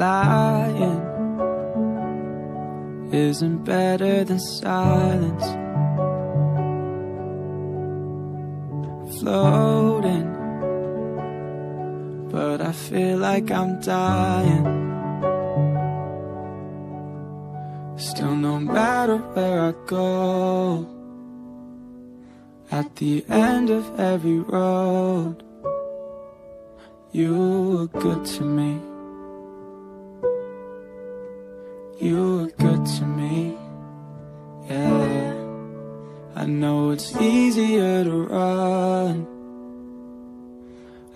lying isn't better than silence. Floating, but I feel like I'm dying. Still, no matter where I go, at the end of every road, you were good to me. You were good to me, yeah. I know it's easier to run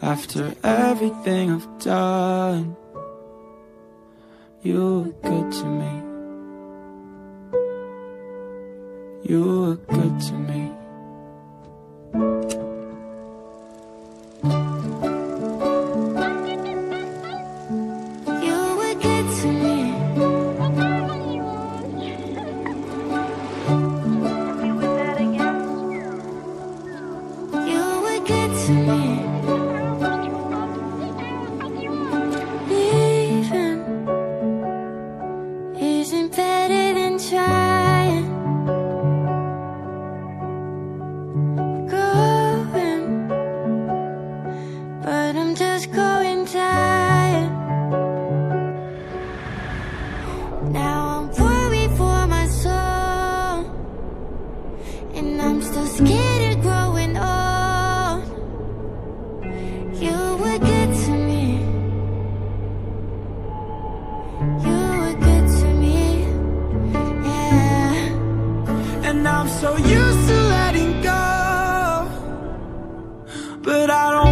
after everything I've done. You were good to me. You were good to me. I'm so used to letting go, but I don't